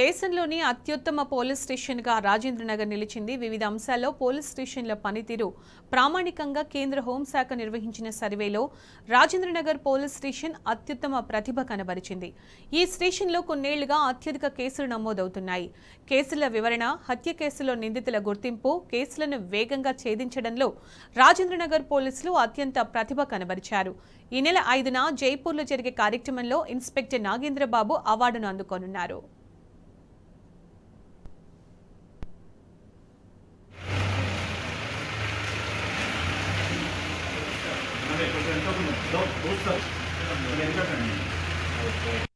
దేశంలోని అత్యుత్తమ పోలీస్ స్టేషన్గా రాజేంద్రనగర్ నిలిచింది. వివిధ అంశాల్లో పోలీస్ స్టేషన్ల పనితీరు ప్రామాణికంగా కేంద్ర హోంశాఖ నిర్వహించిన సర్వేలో రాజేంద్రనగర్ పోలీస్ స్టేషన్ అత్యుత్తమ ప్రతిభ కనబరిచింది. ఈ స్టేషన్లో కొన్నేళ్లుగా అత్యధిక కేసులు నమోదవుతున్నాయి. కేసుల వివరణ, హత్య కేసులో నిందితుల గుర్తింపు, కేసులను వేగంగా ఛేదించడంలో రాజేంద్రనగర్ పోలీసులు అత్యంత ప్రతిభ కనబరిచారు. ఈ నెల 5న జైపూర్లో జరిగే కార్యక్రమంలో ఇన్స్పెక్టర్ నాగేంద్రబాబు అవార్డును అందుకోనున్నారు.